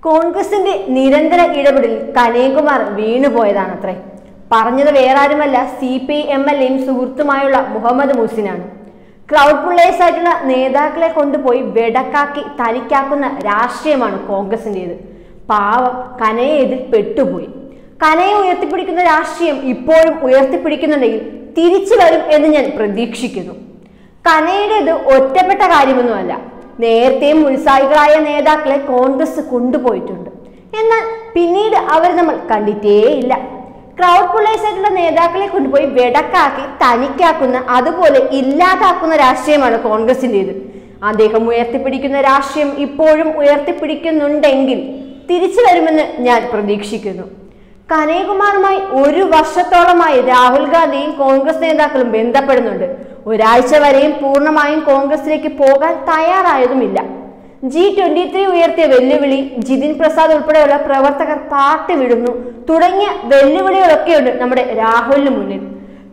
Congress in the Nirendra Idabudil, Kanekumar, Venupoidanatre, Paranja Veramala, CP, MLM, Surtumayula, Muhammad Musinan, Crowd Pulay Satana, Nedakla Kondupoi, Vedakaki, Tarikakuna, Rashtriaman, Congress in the Pav, Kane, Petubui. Kane, we are the Rashtriam, Ipo, we are the Puritan Nail, Tirichivarim, Edinian, Predikshikidu. Kane, the Otepeta Karimanala. നേരത്തെ മുൻസായികളായ നേതാക്കളെ കോൺഗ്രസ് കൊണ്ടുപോയിട്ടുണ്ട്. എന്നാൽ പിന്നീട് അവർ നമ്മൾ കണ്ടിട്ടേയില്ല. Crowd പുളേഴ്സായിട്ടുള്ള നേതാക്കളെ കൊണ്ടുപോയി വെടക്കാക്കി തനിക്കാക്കുന്ന അതുപോലെ ഇല്ലാതാക്കുന്ന രാഷ്ട്രീയമാണ് കോൺഗ്രസിന്റേത്. അദ്ദേഹം ഉയർത്തിപ്പിടിക്കുന്ന രാഷ്ട്രീയം ഇപ്പോഴും ഉയർത്തിപ്പിടിക്കുന്നുണ്ടെങ്കിൽ തിരിച്ചു വരുമെന്ന് ഞാൻ പ്രതീക്ഷിക്കുന്നു. കനേകുമാറുമായി ഒരു വർഷത്തോളമായി രാഹുൽ ഗാന്ധിയും കോൺഗ്രസ് നേതാക്കളും ബന്ധപ്പെടുന്നുണ്ട്. ഒരാഴ്ച വരെയും പൂർണ്ണമായും കോൺഗ്രസിലേക്ക് പോകാൻ തയ്യാറായതുമില്ല. G23 ഉയർത്തിയ വെല്ലുവിളി, ജിതിൻ പ്രസാദ് ഉൾപ്പെടെയുള്ള പ്രവർത്തകർ പാർട്ടി വിടുന്നു തുടങ്ങിയ വെല്ലുവിളികളൊക്കെയുണ്ട് നമ്മുടെ രാഹുലിന് മുന്നിൽ.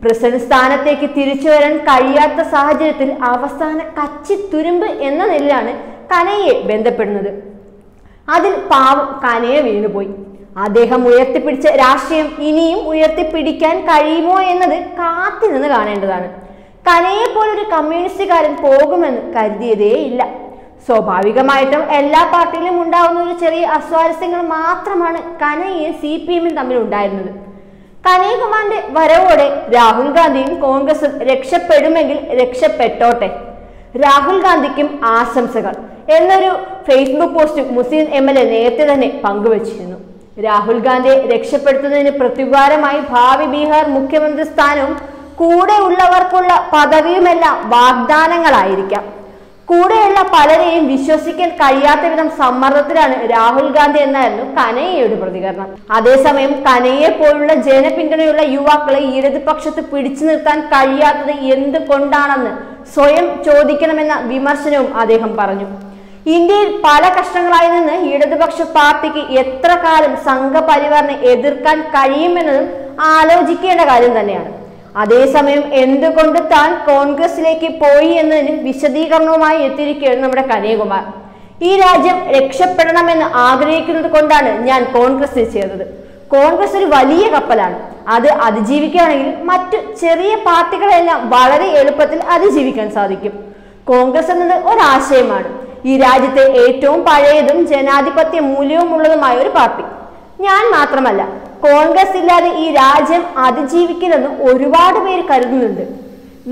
പ്രസിഡന്റ് സ്ഥാനത്തേക്ക് തിരിച്ചു വരാൻ കഴിയാത്ത സാഹചര്യത്തിൽ അവസാന കച്ചി തുരുമ്പ് എന്ന നിലയിലാണ് കനയെ ബന്ധപ്പെടുന്നത്. അതിൽ പാവം കനയെ വീണുപോയി. അദ്ദേഹം ഉയർത്തിപ്പിടിച്ച രാഷ്ട്രീയം ഇനിയും ഉയർത്തിപ്പിടിക്കാൻ കഴിയുമോ എന്നത് കാത്തിരുന്ന് കാണേണ്ടതാണ്. കനയെ പോലൊരു കമ്മ്യൂണിസ്റ്റുകാരൻ പോകുമെന്ന് കരുതിയതേ ഇല്ല. സ്വാഭാവികമായിട്ടും എല്ലാ പാർട്ടിയിലും ഉണ്ടാകുന്ന ഒരു ചെറിയ അസ്വാരസ്യങ്ങൾ മാത്രമാണ് കനയെ CPM തമ്മിൽ ഉണ്ടായിരുന്നത്. കനേകുമാറിന്റെ വരവോടെ രാഹുൽ ഗാന്ധിയും കോൺഗ്രസും രക്ഷപ്പെടുമെങ്കിൽ രക്ഷപ്പെട്ടോട്ടെ. രാഹുൽ ഗാന്ധിക്കും ആശംസകൾ എന്നൊരു ഫേസ്ബുക്ക് പോസ്റ്റ് മുസ്ലിം MLA നേരത്തെ തന്നെ പങ്കുവച്ചിരുന്നു. രാഹുൽ ഗാന്ധിയെ രക്ഷപ്പെടുത്തുന്നതിന് പ്രത്യുപകാരമായി ഭാവി ബീഹാർ മുഖ്യമന്ത്രി സ്ഥാനവും കൂടെ ഉള്ളവർക്കുള്ള പദവിയുമെല്ലാം വാഗ്ദാനങ്ങളായിരിക്കാം. കൂടെയുള്ള പലരെയും വിശ്വസിക്കാൻ കഴിയാത്ത വിധം സമ്മർദ്ദത്തിലാണ് രാഹുൽ ഗാന്ധി എന്നായിരുന്നു കനയ്യയുടെ പ്രതികരണം. അതേസമയം കനയെ പോലുള്ള ജനപിന്തുണയുള്ള യുവാക്കളെ ഇടതുപക്ഷത്ത് പിടിച്ചു നിർത്താൻ കഴിയാത്തത് എന്തുകൊണ്ടാണെന്ന് സ്വയം ചോദിക്കണമെന്ന വിമർശനവും അദ്ദേഹം പറഞ്ഞു. ഇന്ത്യയിൽ പല കഷ്ടങ്ങളായി നിന്ന് ഇടതുപക്ഷ പാർട്ടിക്ക് എത്ര കാലം സംഘപരിവാറിനെ എതിർക്കാൻ കഴിയുമെന്നതും ആലോചിക്കേണ്ട കാര്യം തന്നെയാണ്. അതേസമയം എന്തുകൊണ്ട് താൻ കോൺഗ്രസിലേക്ക് പോയി എന്നതിന് വിശദീകരണവുമായി എത്തിയിരിക്കുകയാണ് നമ്മുടെ കനേകുമാർ. ഈ രാജ്യം രക്ഷപ്പെടണമെന്ന് ആഗ്രഹിക്കുന്നത് കൊണ്ടാണ് ഞാൻ കോൺഗ്രസിൽ ചേർന്നത്. കോൺഗ്രസ് ഒരു വലിയ കപ്പലാണ്. അത് അതിജീവിക്കുകയാണെങ്കിൽ മറ്റു ചെറിയ പാർട്ടികളെല്ലാം വളരെ എളുപ്പത്തിൽ അതിജീവിക്കാൻ സാധിക്കും. കോൺഗ്രസ് എന്നത് ഒരാശയമാണ്. ഈ രാജ്യത്തെ ഏറ്റവും പഴയതും ജനാധിപത്യ മൂല്യവും ഉള്ളതുമായ ഒരു പാർട്ടി. ഞാൻ മാത്രമല്ല, കോൺഗ്രസ് ഇല്ലാതെ ഈ രാജ്യം അതിജീവിക്കില്ലെന്ന് ഒരുപാട് പേര് കരുതുന്നുണ്ട്.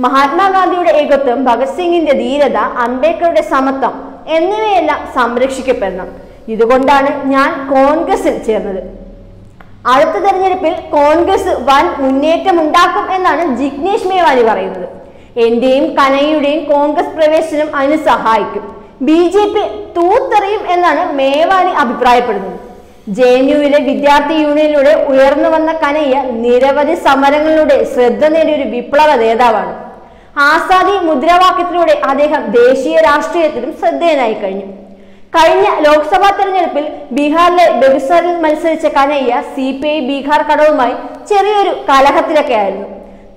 മഹാത്മാഗാന്ധിയുടെ ഏകത്വം, ഭഗത് സിംഗിന്റെ ധീരത, അംബേദ്കറുടെ സമത്വം എന്നിവയെല്ലാം സംരക്ഷിക്കപ്പെടണം. ഇതുകൊണ്ടാണ് ഞാൻ കോൺഗ്രസിൽ ചേർന്നത്. അടുത്ത തെരഞ്ഞെടുപ്പിൽ കോൺഗ്രസ് വൻ മുന്നേറ്റം ഉണ്ടാക്കും എന്നാണ് ജിഗ്നേഷ് മേവാനി പറയുന്നത്. എന്റെയും കനയുടെയും കോൺഗ്രസ് പ്രവേശനം അതിന് സഹായിക്കും. BJP തൂത്തെറിയും എന്നാണ് മേവാനി അഭിപ്രായപ്പെടുന്നത്. JNUവിലെ വിദ്യാർത്ഥി യൂണിയനിലൂടെ ഉയർന്നു വന്ന കനയ്യ നിരവധി സമരങ്ങളിലൂടെ ശ്രദ്ധ നേടിയ ഒരു വിപ്ലവ നേതാവാണ്. ആസാദി മുദ്രാവാക്യത്തിലൂടെ അദ്ദേഹം ദേശീയ രാഷ്ട്രീയത്തിലും ശ്രദ്ധേയനായി കഴിഞ്ഞു. കഴിഞ്ഞ ലോക്സഭാ തെരഞ്ഞെടുപ്പിൽ ബീഹാറിലെ ബെഗുസറിൽ മത്സരിച്ച കനയ്യ CPI ബീഹാർ ഘടകവുമായി ചെറിയൊരു കലഹത്തിലൊക്കെ ആയിരുന്നു.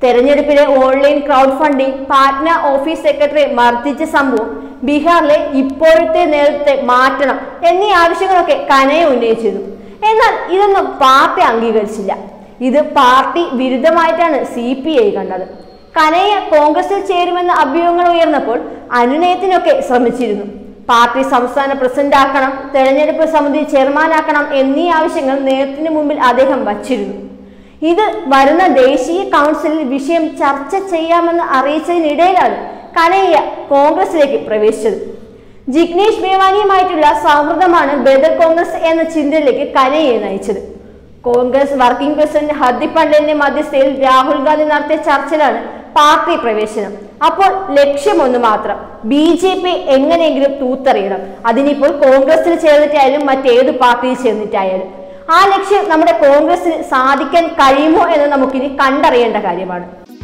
തെരഞ്ഞെടുപ്പിലെ online crowd funding, Patna office secretary മർദ്ദിച്ച സംഭവം, ബീഹാറിലെ ഇപ്പോഴത്തെ നേതൃത്വത്തെ മാറ്റണം എന്നീ ആവശ്യങ്ങളൊക്കെ കനയെ ഉന്നയിച്ചിരുന്നു. എന്നാൽ ഇതൊന്നും പാർട്ടി അംഗീകരിച്ചില്ല. ഇത് പാർട്ടി വിരുദ്ധമായിട്ടാണ് CPI കണ്ടത്. കനയ കോൺഗ്രസിൽ ചേരുമെന്ന അഭ്യൂഹങ്ങൾ ഉയർന്നപ്പോൾ അനുനയത്തിനൊക്കെ ശ്രമിച്ചിരുന്നു. പാർട്ടി സംസ്ഥാന പ്രസിഡന്റ് ആക്കണം, തെരഞ്ഞെടുപ്പ് സമിതി ചെയർമാനാക്കണം എന്നീ ആവശ്യങ്ങൾ നേതൃത്വത്തിന് മുമ്പിൽ അദ്ദേഹം വച്ചിരുന്നു. ഇത് വരുന്ന ദേശീയ കൗൺസിലിൽ വിഷയം ചർച്ച ചെയ്യാമെന്ന് അറിയിച്ചതിനിടയിലാണ് കനയ്യ കോൺഗ്രസിലേക്ക് പ്രവേശിച്ചത്. ജിഗ്നേഷ് മേവാനിയുമായിട്ടുള്ള സൗഹൃദമാണ് ബദൽ കോൺഗ്രസ് എന്ന ചിന്തയിലേക്ക് കനയ്യെ നയിച്ചത്. കോൺഗ്രസ് വർക്കിംഗ് പ്രസിഡന്റ് ഹർദീപ് പട്ടേലിന്റെ മധ്യസ്ഥയിൽ രാഹുൽ ഗാന്ധി നടത്തിയ ചർച്ചയിലാണ് പാർട്ടി പ്രവേശനം. അപ്പോൾ ലക്ഷ്യമൊന്ന് മാത്രം, BJP എങ്ങനെയെങ്കിലും തൂത്തെറിയണം. അതിനിപ്പോൾ കോൺഗ്രസിൽ ചേർന്നിട്ടായാലും മറ്റേത് പാർട്ടിയിൽ ചേർന്നിട്ടായാലും ആ ലക്ഷ്യം നമ്മുടെ കോൺഗ്രസിന് സാധിക്കാൻ കഴിയുമോ എന്ന് നമുക്കിനി കണ്ടറിയേണ്ട കാര്യമാണ്.